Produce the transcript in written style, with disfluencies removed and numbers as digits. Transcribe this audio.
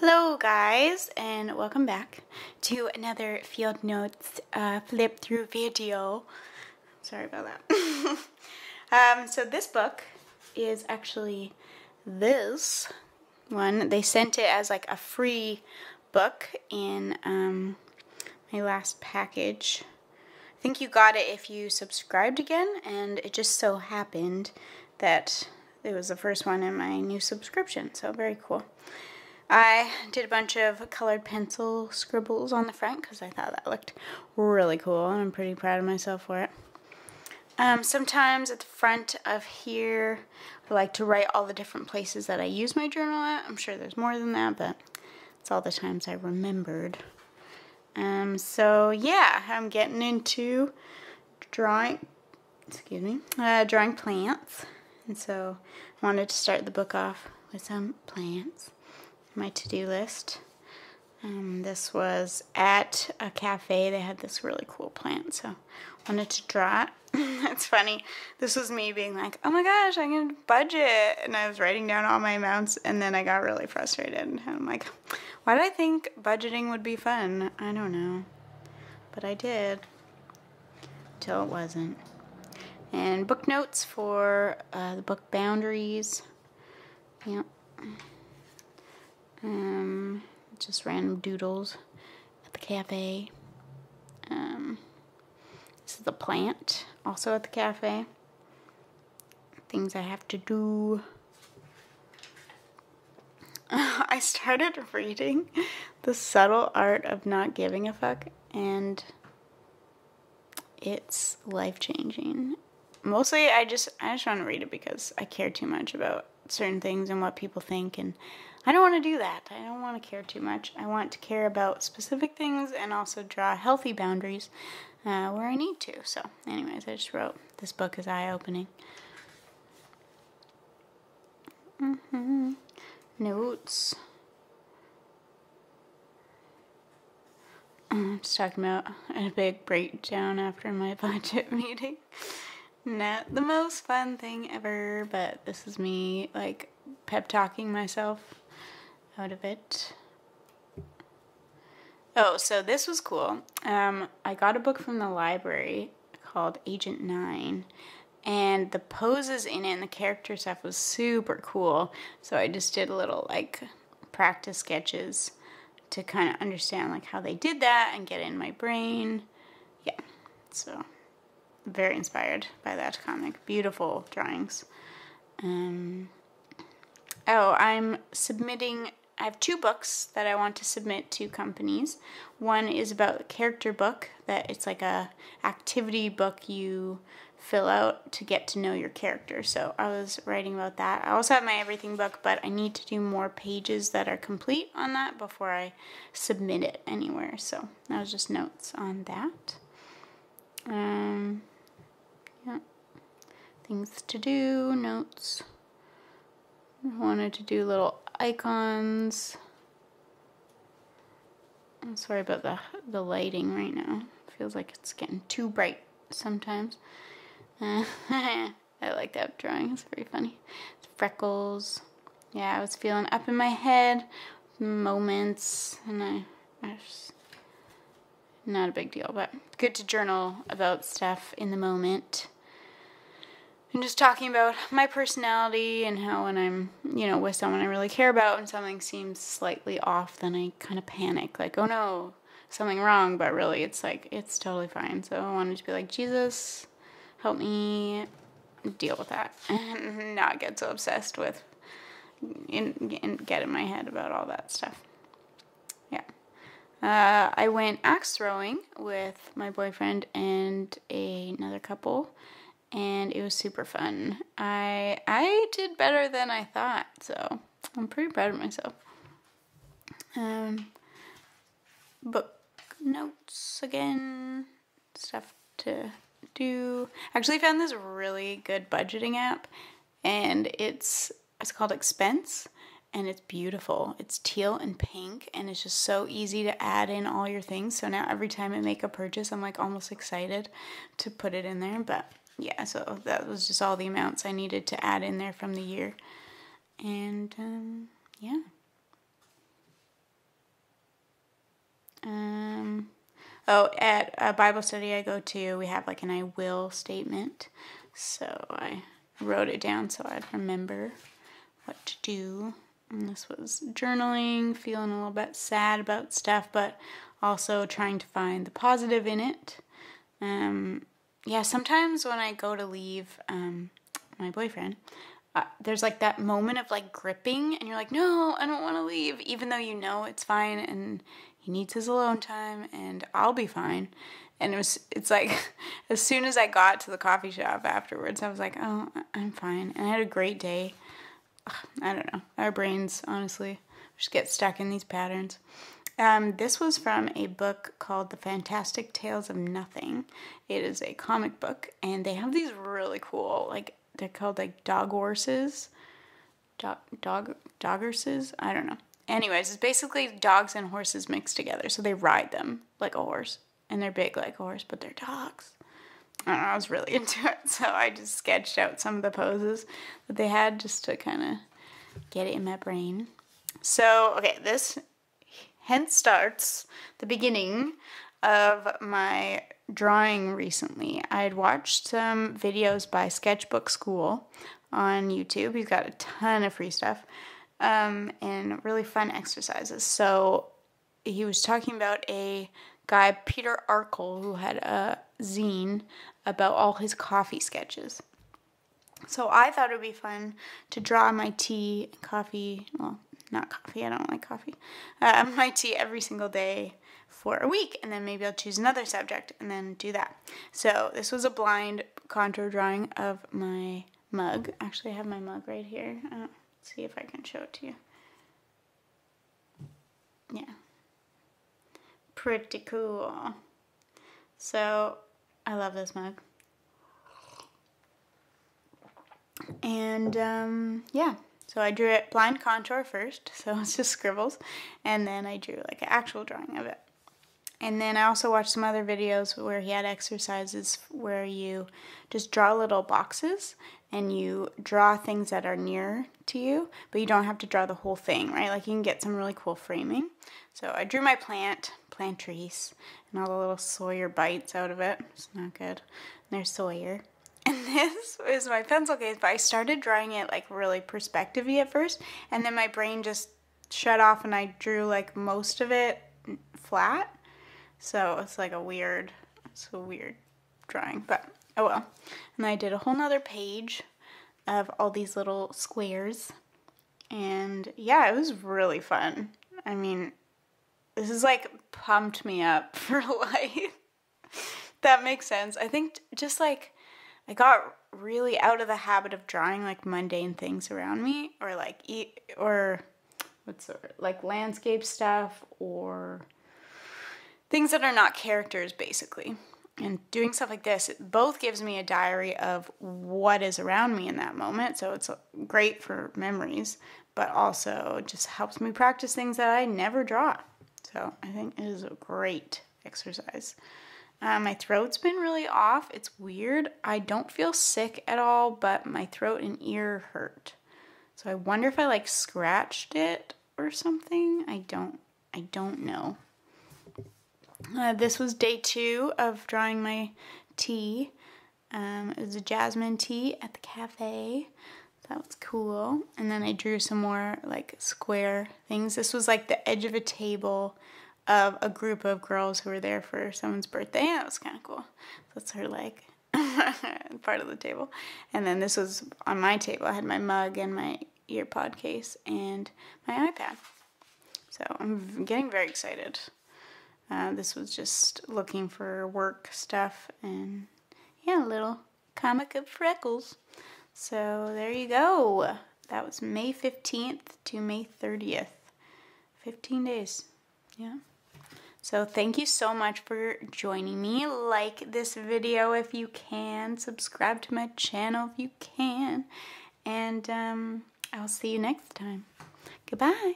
Hello guys, and welcome back to another Field Notes flip through video. Sorry about that. So this book is actually this one. They sent it as like a free book in my last package. I think you got it if you subscribed again, and it just so happened that it was the first one in my new subscription, so very cool. I did a bunch of colored pencil scribbles on the front because I thought that looked really cool, and I'm pretty proud of myself for it. Sometimes at the front of here, I like to write all the different places that I use my journal at. I'm sure there's more than that, but it's all the times I remembered. So yeah, I'm getting into drawing, drawing plants. And so I wanted to start the book off with some plants. My to-do list. This was at a cafe. They had this really cool plant, so I wanted to draw it. It's funny. This was me being like, oh my gosh, I can budget. And I was writing down all my amounts, and then I got really frustrated. And I'm like, why did I think budgeting would be fun? I don't know. But I did. Until it wasn't. And book notes for the book Boundaries. Yep. Just random doodles at the cafe. This is the plant, also at the cafe. Things I have to do. I started reading The Subtle Art of Not Giving a Fuck, and it's life-changing. Mostly I just want to read it because I care too much about certain things and what people think, and I don't want to do that. I don't want to care too much. I want to care about specific things and also draw healthy boundaries where I need to. So anyways, I just wrote, this book is eye-opening. Notes. I'm just talking about a big breakdown after my budget meeting. Not the most fun thing ever, but this is me, like, pep-talking myself out of it. Oh, so this was cool. I got a book from the library called Agent Nine, and the poses in it and the character stuff was super cool, so I just did a little, like, practice sketches to kind of understand, like, how they did that and get it in my brain. Yeah, so very inspired by that comic. Beautiful drawings. Oh, I'm submitting, I have two books that I want to submit to companies. One is about a character book, that it's like a activity book you fill out to get to know your character. So I was writing about that. I also have my everything book, but I need to do more pages that are complete on that before I submit it anywhere. So that was just notes on that. Yeah, things to do, notes. I wanted to do little icons. I'm sorry about the lighting right now. It feels like it's getting too bright sometimes. I like that drawing, it's very funny. Freckles. Yeah, I was feeling up in my head, moments, and I just, not a big deal, but good to journal about stuff in the moment. And just talking about my personality and how when I'm, you know, with someone I really care about and something seems slightly off, then I kind of panic. Like, oh no, something wrong, but really it's like, it's totally fine. So I wanted to be like, Jesus, help me deal with that and not get so obsessed with and get in my head about all that stuff. Yeah. I went axe throwing with my boyfriend and another couple, and it was super fun. I did better than I thought, so I'm pretty proud of myself. Book notes again, stuff to do. I actually found this really good budgeting app, and it's called Expense. And it's beautiful. It's teal and pink, and it's just so easy to add in all your things. So now every time I make a purchase, I'm like almost excited to put it in there. But yeah, so that was just all the amounts I needed to add in there from the year. And yeah. Oh, at a Bible study I go to, we have like an I will statement. So I wrote it down so I'd remember what to do. And this was journaling, feeling a little bit sad about stuff, but also trying to find the positive in it. Yeah, sometimes when I go to leave my boyfriend, there's like that moment of like gripping, and you're like, no, I don't want to leave, even though you know it's fine and he needs his alone time and I'll be fine. And it's like, as soon as I got to the coffee shop afterwards, I was like, oh, I'm fine. And I had a great day. I don't know. Our brains, honestly, just get stuck in these patterns. This was from a book called The Fantastic Tales of Nothing. It is a comic book, and they have these really cool, like, they're called, like, dog horses. Dog horses? I don't know. Anyways, it's basically dogs and horses mixed together, so they ride them like a horse. And they're big like a horse, but they're dogs. I don't know, I was really into it, so I just sketched out some of the poses that they had just to kind of get it in my brain. So, okay, this hence starts the beginning of my drawing recently. I'd watched some videos by Sketchbook School on YouTube. He's got a ton of free stuff and really fun exercises. So he was talking about a guy, Peter Arkel, who had a zine about all his coffee sketches. So I thought it would be fun to draw my tea and coffee, well, not coffee, I don't like coffee, my tea every single day for a week, and then maybe I'll choose another subject and then do that. So this was a blind contour drawing of my mug. Actually, I have my mug right here. Let's see if I can show it to you. Yeah. Pretty cool. So I love this mug. And yeah, so I drew it blind contour first, so it's just scribbles, and then I drew like an actual drawing of it. And then I also watched some other videos where he had exercises where you just draw little boxes and you draw things that are near to you, but you don't have to draw the whole thing, right? Like you can get some really cool framing. So I drew my plant trees, and all the little Sawyer bites out of it. It's not good. And there's Sawyer. And this is my pencil case, but I started drawing it like really perspective-y at first, and then my brain just shut off and I drew like most of it flat. So it's like a weird drawing, but oh well. And I did a whole nother page of all these little squares, and yeah, it was really fun. I mean, this is like pumped me up for life. That makes sense. I think just like I got really out of the habit of drawing like mundane things around me, or like like landscape stuff, or things that are not characters, basically. And doing stuff like this, it both gives me a diary of what is around me in that moment, so it's great for memories, but also just helps me practice things that I never draw. So I think it is a great exercise. My throat's been really off. It's weird. I don't feel sick at all, but my throat and ear hurt. So I wonder if I like scratched it or something. I don't know. This was day two of drawing my tea. It was a jasmine tea at the cafe. That was cool. And then I drew some more like square things. This was like the edge of a table of a group of girls who were there for someone's birthday. That was kind of cool. That's her like part of the table. And then this was on my table. I had my mug and my earpod case and my iPad. So I'm getting very excited. This was just looking for work stuff and, yeah, a little comic of freckles. So there you go. That was May 15th to May 30th. 15 days. Yeah. So thank you so much for joining me. Like this video if you can. Subscribe to my channel if you can. And I'll see you next time. Goodbye.